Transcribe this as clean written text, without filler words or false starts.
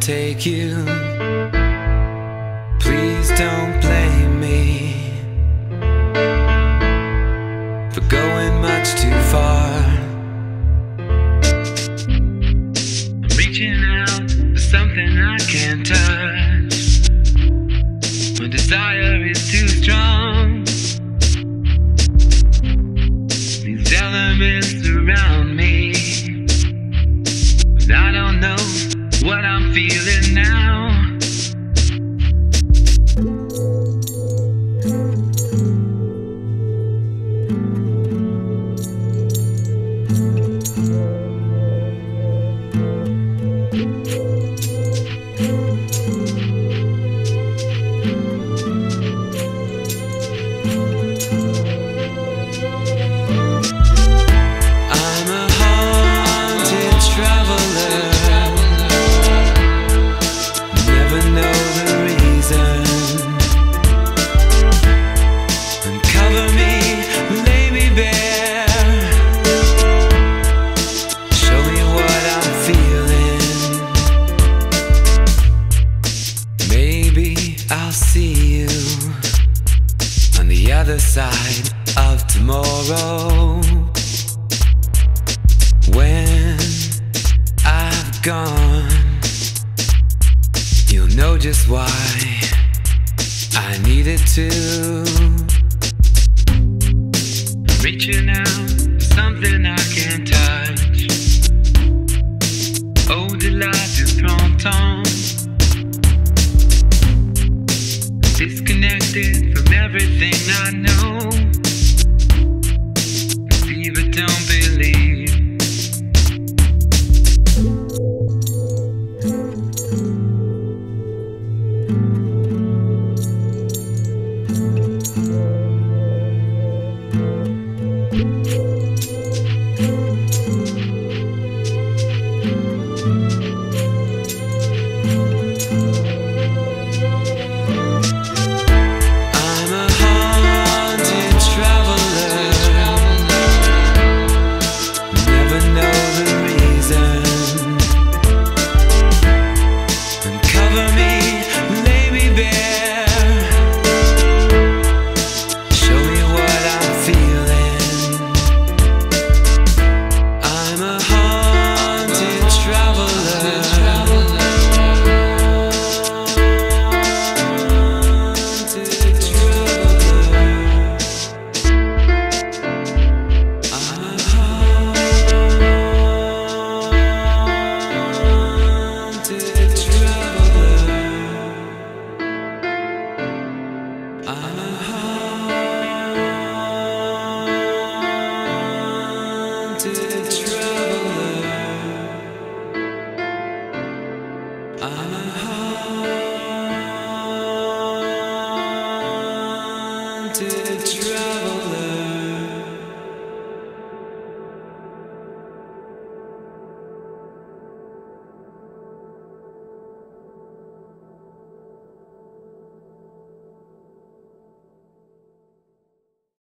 take you. Please don't blame me for going much too far. I'm reaching out for something I can't touch. My desire is too strong. These elements surround me, but I don't know what I'm feeling now. I'll see you on the other side of tomorrow, when I've gone. You'll know just why I needed to. I'm reaching out for something I